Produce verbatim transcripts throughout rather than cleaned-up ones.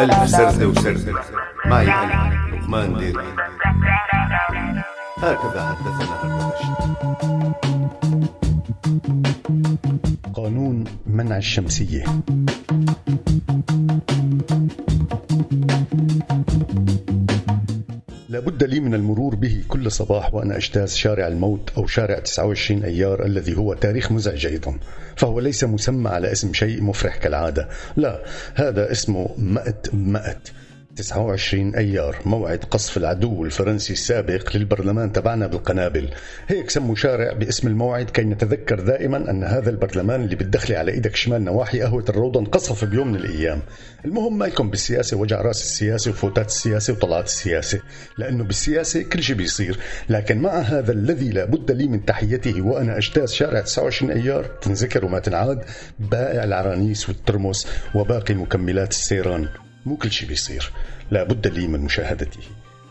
ألف سردة وسردة معي أنا لقمان ديركي، هكذا حدثنا الرشد. قانون منع الشمسية. لابد لي من المرور به كل صباح وأنا أجتاز شارع الموت أو شارع تسعة وعشرين أيار الذي هو تاريخ مزعج أيضا، فهو ليس مسمى على اسم شيء مفرح كالعادة، لا، هذا اسمه مأت مأت. تسعة وعشرين أيار، موعد قصف العدو الفرنسي السابق للبرلمان تبعنا بالقنابل، هيك سموا شارع باسم الموعد كي نتذكر دائما أن هذا البرلمان اللي بالدخلة على إيدك شمال نواحي قهوة الروضة انقصف بيوم من الأيام. المهم ما لكم بالسياسة وجع راس السياسة وفوتات السياسة وطلعات السياسة، لأنه بالسياسة كل شيء بيصير، لكن مع هذا الذي لابد لي من تحيته وأنا أجتاز شارع تسعة وعشرين أيار، تنذكر وما تنعاد، بائع العرانيس والترمس وباقي مكملات السيران. مو كل شيء بيصير، لابد لي من مشاهدته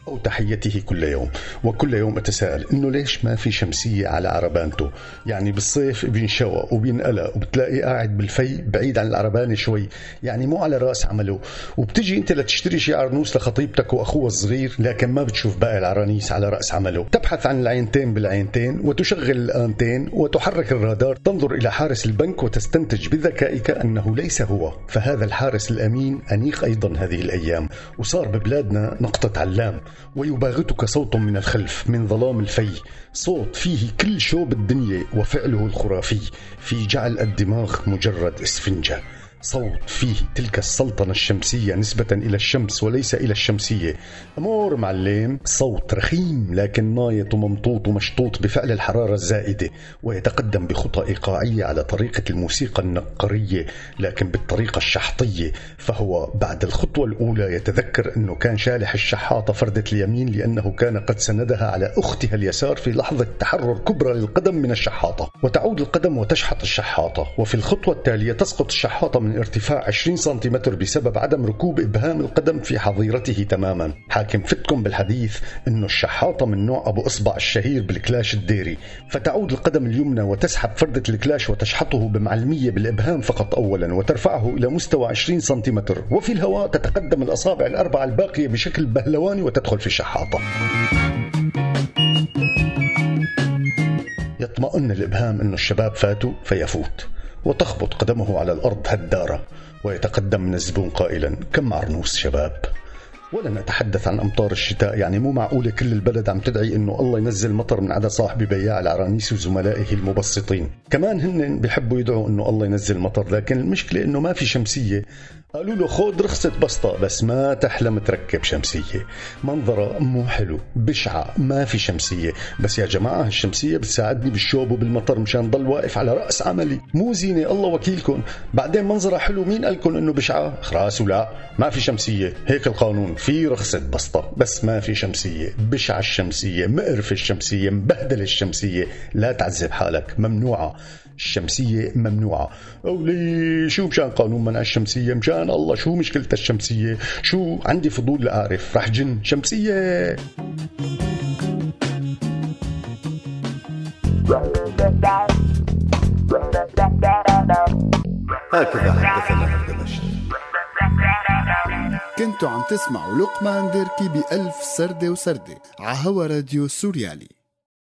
أو تحيته كل يوم، وكل يوم أتساءل إنه ليش ما في شمسية على عربانته، يعني بالصيف بينشوى وبينقلى وبتلاقي قاعد بالفي بعيد عن العربانة شوي، يعني مو على رأس عمله، وبتجي أنت لتشتري شي عرنوس لخطيبتك وأخوه الصغير، لكن ما بتشوف باقي العرانيس على رأس عمله، تبحث عن العينتين بالعينتين وتشغل الآنتين وتحرك الرادار، تنظر إلى حارس البنك وتستنتج بذكائك أنه ليس هو، فهذا الحارس الأمين أنيق أيضا هذه الأيام، وصار ببلادنا نقطة علام. ويباغتك صوت من الخلف من ظلام الفي، صوت فيه كل شوب الدنيا وفعله الخرافي في جعل الدماغ مجرد اسفنجة، صوت فيه تلك السلطنة الشمسية نسبة إلى الشمس وليس إلى الشمسية. أمور معلم، صوت رخيم لكن نايط وممطوط ومشطوط بفعل الحرارة الزائدة، ويتقدم بخطى إيقاعية على طريقة الموسيقى النقرية لكن بالطريقة الشحطية، فهو بعد الخطوة الأولى يتذكر أنه كان شالح الشحاطة فردة اليمين لأنه كان قد سندها على أختها اليسار في لحظة تحرر كبرى للقدم من الشحاطة، وتعود القدم وتشحط الشحاطة، وفي الخطوة التالية تسقط الشحاطة من ارتفاع عشرين سنتيمتر بسبب عدم ركوب إبهام القدم في حظيرته تماما. حاكم فتكم بالحديث أنه الشحاطة من نوع أبو إصبع الشهير بالكلاش الديري، فتعود القدم اليمنى وتسحب فردة الكلاش وتشحطه بمعلمية بالإبهام فقط أولا، وترفعه إلى مستوى عشرين سنتيمتر، وفي الهواء تتقدم الأصابع الأربعة الباقية بشكل بهلواني وتدخل في الشحاطة. يطمئن الإبهام أنه الشباب فاتوا فيفوت، وتخبط قدمه على الأرض هدارة، ويتقدم من الزبون قائلا كم عرنوس شباب. ولن أتحدث عن أمطار الشتاء، يعني مو معقولة كل البلد عم تدعي إنه الله ينزل مطر من عدا صاحب بياع العرانيس وزملائه المبسطين، كمان هن بيحبوا يدعوا إنه الله ينزل مطر، لكن المشكلة إنه ما في شمسية. قالوا له خود رخصة بسطة بس ما تحلم تركب شمسية، منظرة مو حلو، بشعة، ما في شمسية. بس يا جماعة الشمسية بتساعدني بالشوب وبالمطر مشان ضل واقف على رأس عملي، مو زينة الله وكيلكم. بعدين منظرة حلو، مين قالكم انه بشعة؟ خلاص ولا ما في شمسية، هيك القانون، في رخصة بسطة بس ما في شمسية، بشعة الشمسية، مقرف الشمسية، مبهدل الشمسية، لا تعذب حالك، ممنوعة الشمسية، ممنوعة. أولي شو مشان قانون منع الشمسية؟ مشان الله شو مشكلة الشمسية؟ شو عندي فضول لأعرف، رح جن شمسية. هكذا حدثنا الدمشق. كنتوا عم تسمعوا لقمان ديركي بألف سردة وسردة عهوا راديو سوريالي.